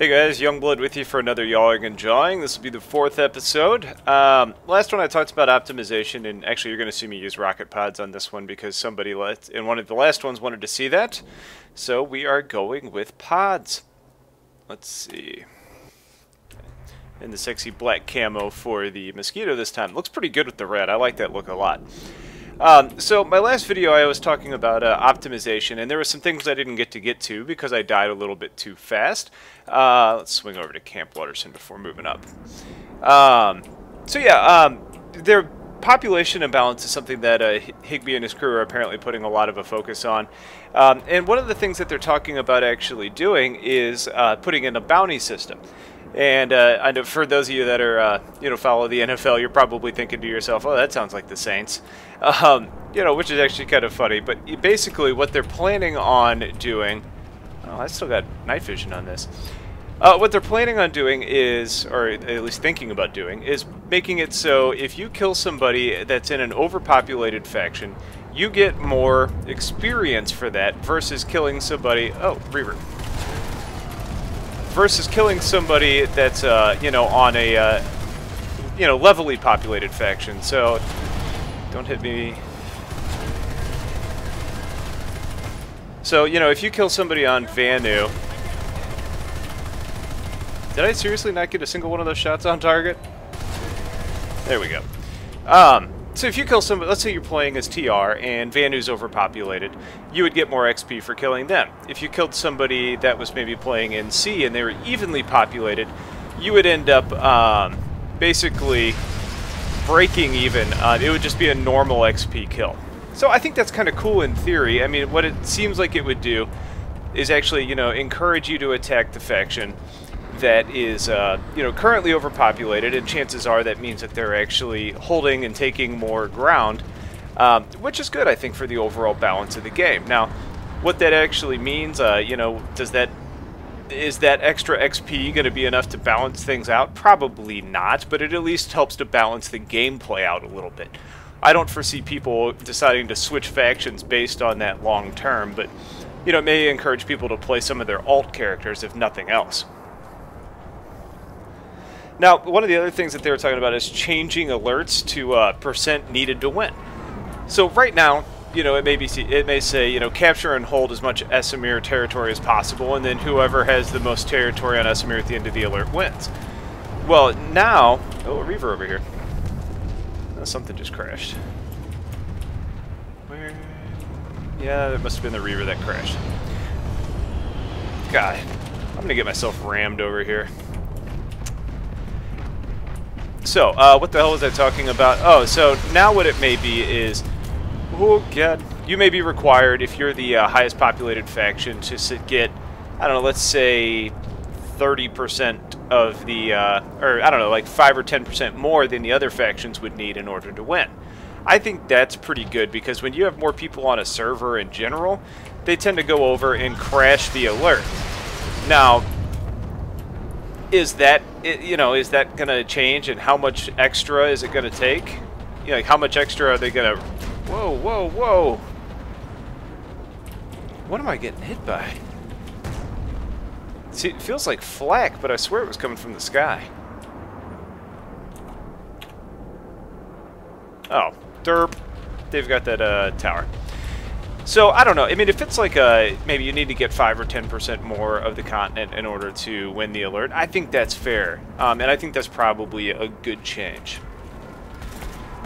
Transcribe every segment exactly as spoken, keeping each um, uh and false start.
Hey guys, Youngblood with you for another Yawing and Jawing. This will be the fourth episode. Um, last one I talked about optimization, and actually you're going to see me use rocket pods on this one because somebody let, in one of the last ones wanted to see that. So we are going with pods. Let's see. And the sexy black camo for the Mosquito this time. Looks pretty good with the red. I like that look a lot. Um, so my last video I was talking about uh, optimization, and there were some things I didn't get to get to because I died a little bit too fast. Uh, let's swing over to Camp Watterson before moving up. Um, so yeah, um, their population imbalance is something that uh, Higby and his crew are apparently putting a lot of a focus on. Um, and one of the things that they're talking about actually doing is uh, putting in a bounty system. And uh, I know for those of you that are, uh, you know, follow the N F L, you're probably thinking to yourself, oh, that sounds like the Saints, um, you know, which is actually kind of funny. But basically what they're planning on doing, oh, I still got night vision on this. Uh, what they're planning on doing is, or at least thinking about doing, is making it so if you kill somebody that's in an overpopulated faction, you get more experience for that versus killing somebody, oh, Reaver. Versus killing somebody that's, uh, you know, on a, uh, you know, levelly populated faction. So, don't hit me. So, you know, if you kill somebody on Vanu... Did I seriously not get a single one of those shots on target? There we go. Um... So if you kill somebody, let's say you're playing as T R and Vanu's overpopulated, you would get more X P for killing them. If you killed somebody that was maybe playing N C and they were evenly populated, you would end up um, basically breaking even. Uh, it would just be a normal X P kill. So I think that's kind of cool in theory. I mean, what it seems like it would do is actually, you know, encourage you to attack the faction that is, uh, you know, currently overpopulated, and chances are that means that they're actually holding and taking more ground, um, which is good, I think, for the overall balance of the game. Now, what that actually means, uh, you know, does that, is that extra X P going to be enough to balance things out? Probably not, but it at least helps to balance the gameplay out a little bit. I don't foresee people deciding to switch factions based on that long term, but, you know, it may encourage people to play some of their alt characters, if nothing else. Now, one of the other things that they were talking about is changing alerts to uh, percent needed to win. So right now, you know, it may be it may say, you know, capture and hold as much Esamir territory as possible, and then whoever has the most territory on Esamir at the end of the alert wins. Well, now, oh, a Reaver over here. Oh, something just crashed. Where? Yeah, it must have been the Reaver that crashed. God, I'm gonna get myself rammed over here. So, uh, what the hell was I talking about? Oh, so now what it may be is, oh god, you may be required, if you're the uh, highest populated faction, to get, I don't know, let's say thirty percent of the, uh, or I don't know, like five or ten percent more than the other factions would need in order to win. I think that's pretty good, because when you have more people on a server in general, they tend to go over and crash the alert. Now, is that, you know, is that going to change, and how much extra is it going to take? You know, like how much extra are they going to... Whoa, whoa, whoa! What am I getting hit by? See, it feels like flak, but I swear it was coming from the sky. Oh, derp. They've got that uh, tower. So, I don't know. I mean, if it's like a, maybe you need to get five or ten percent more of the continent in order to win the alert, I think that's fair. Um, and I think that's probably a good change.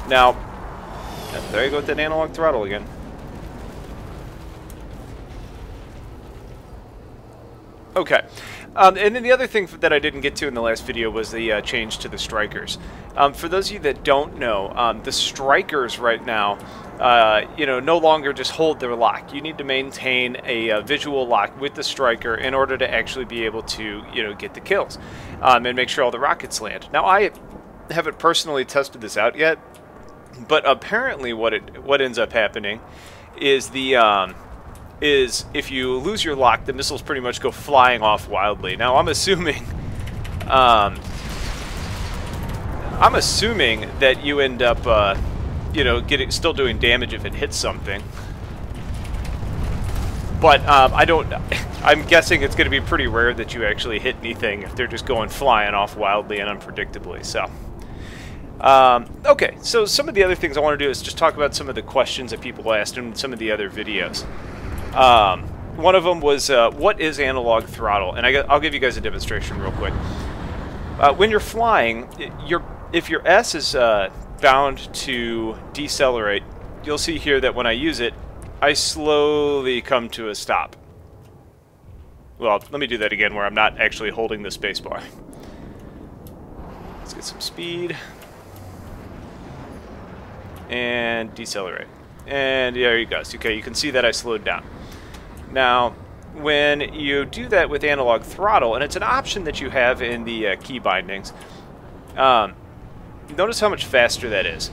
Now, there you go with that analog throttle again. Okay. Um, and then the other thing that I didn't get to in the last video was the uh, change to the Strikers. Um, for those of you that don't know, um, the Strikers right now, uh, you know, no longer just hold their lock. You need to maintain a uh, visual lock with the Striker in order to actually be able to, you know, get the kills um, and make sure all the rockets land. Now, I haven't personally tested this out yet, but apparently what it what ends up happening is the... Um, is if you lose your lock, the missiles pretty much go flying off wildly. Now, I'm assuming, um, I'm assuming that you end up, uh, you know, getting still doing damage if it hits something. But um, I don't. I'm guessing it's going to be pretty rare that you actually hit anything if they're just going flying off wildly and unpredictably. So, um, okay. So some of the other things I want to do is just talk about some of the questions that people asked in some of the other videos. Um, one of them was, uh, what is analog throttle? And I, I'll give you guys a demonstration real quick. Uh, when you're flying, your if your S is uh, bound to decelerate, you'll see here that when I use it, I slowly come to a stop. Well, let me do that again where I'm not actually holding the spacebar. Let's get some speed. And decelerate. And there you go. Okay, you can see that I slowed down. Now, when you do that with analog throttle, and it's an option that you have in the uh, key bindings, um, notice how much faster that is.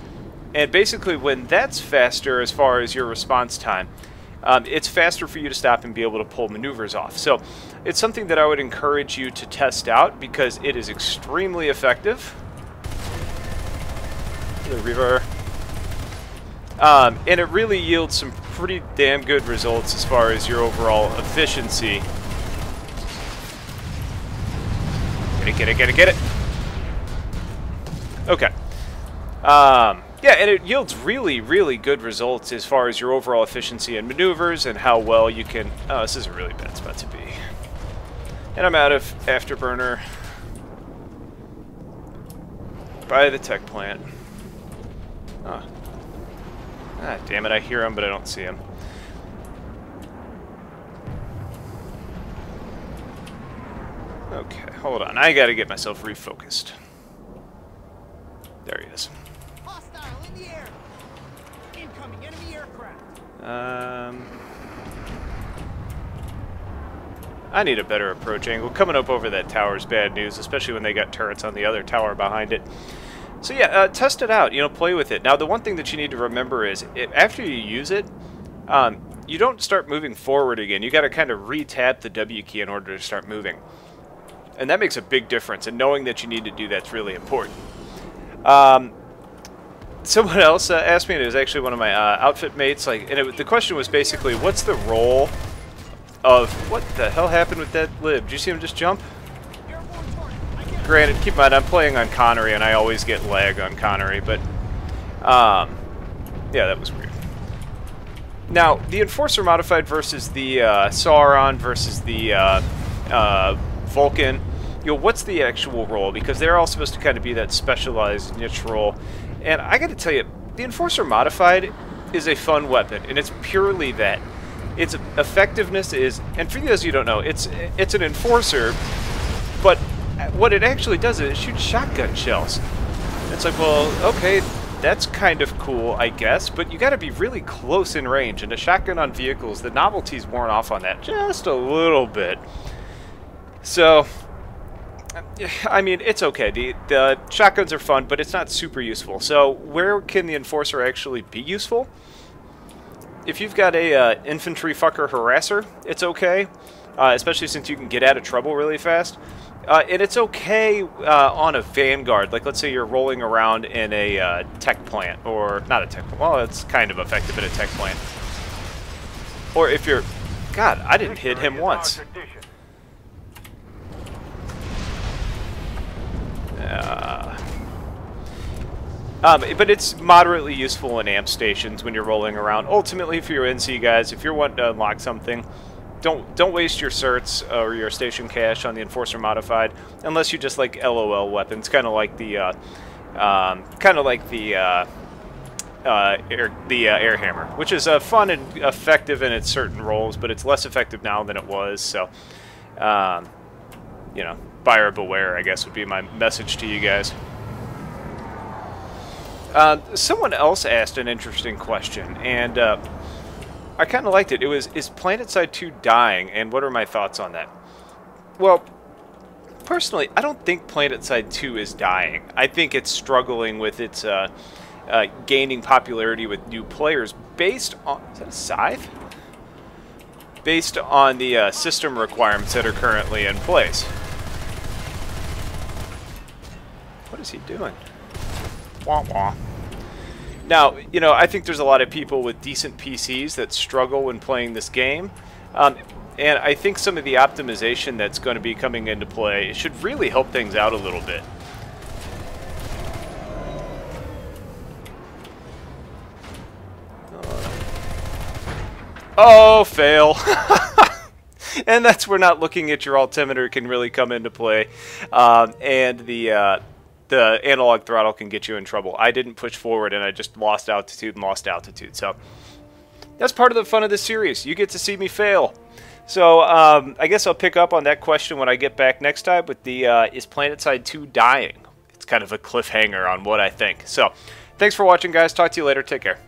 And basically, when that's faster as far as your response time, um, it's faster for you to stop and be able to pull maneuvers off. So it's something that I would encourage you to test out because it is extremely effective. The Reaver. Um, and it really yields some pretty damn good results as far as your overall efficiency. Get it, get it, get it, get it. Okay. Um... Yeah, and it yields really, really good results as far as your overall efficiency and maneuvers and how well you can... Oh, this is a really bad spot to be. And I'm out of Afterburner. By the tech plant. Huh. Ah, damn it, I hear him, but I don't see him. Okay, hold on. I gotta get myself refocused. There he is. Um, I need a better approach angle. Coming up over that tower is bad news, especially when they got turrets on the other tower behind it. So yeah, uh, test it out. You know, play with it. Now, the one thing that you need to remember is, if, after you use it, um, you don't start moving forward again. You got to kind of re-tap the W key in order to start moving, and that makes a big difference. And knowing that you need to do that's really important. Um, Someone else uh, asked me, and it was actually one of my uh, outfit mates, like, and it, the question was basically, what's the role of... What the hell happened with that lib? Did you see him just jump? Granted, keep in mind, I'm playing on Connery, and I always get lag on Connery, but... Um, yeah, that was weird. Now, the Enforcer Modified versus the uh, Sauron versus the uh, uh, Vulcan, you know, what's the actual role? Because they're all supposed to kind of be that specialized niche role. And I gotta tell you, the Enforcer Modified is a fun weapon, and it's purely that. Its effectiveness is, and for those of you who don't know, it's it's an Enforcer, but what it actually does is it shoots shotgun shells. It's like, well, okay, that's kind of cool, I guess, but you gotta be really close in range, and a shotgun on vehicles, the novelty's worn off on that just a little bit. So... I mean, it's okay. The, the shotguns are fun, but it's not super useful. So where can the Enforcer actually be useful? If you've got a uh, infantry fucker harasser, it's okay, uh, especially since you can get out of trouble really fast. Uh, and it's okay uh, on a Vanguard. Like, let's say you're rolling around in a uh, tech plant, or not a tech plant. Well, it's kind of effective in a tech plant. Or if you're... God, I didn't hit him once. Uh, um, but it's moderately useful in amp stations when you're rolling around. Ultimately, for your N C guys, if you're wanting to unlock something, don't don't waste your certs or your station cash on the Enforcer Modified, unless you just like L O L weapons, kind of like the uh, um, kind of like the uh, uh, air, the uh, air hammer, which is uh, fun and effective in its certain roles, but it's less effective now than it was. So, um, you know. Buyer beware, I guess, would be my message to you guys. Uh, someone else asked an interesting question, and uh, I kind of liked it. It was, is Planetside two dying, and what are my thoughts on that? Well, personally, I don't think Planetside two is dying. I think it's struggling with its uh, uh, gaining popularity with new players based on... Is that a scythe? Based on the uh, system requirements that are currently in place. What is he doing? Wah wah. Now, you know, I think there's a lot of people with decent P Cs that struggle when playing this game. Um, and I think some of the optimization that's going to be coming into play should really help things out a little bit. Oh, fail. And that's where not looking at your altimeter can really come into play. Um, and the uh, the analog throttle can get you in trouble. I didn't push forward, and I just lost altitude and lost altitude. So that's part of the fun of this series. You get to see me fail. So um, I guess I'll pick up on that question when I get back next time with the uh, is Planetside two dying? It's kind of a cliffhanger on what I think. So thanks for watching, guys. Talk to you later. Take care.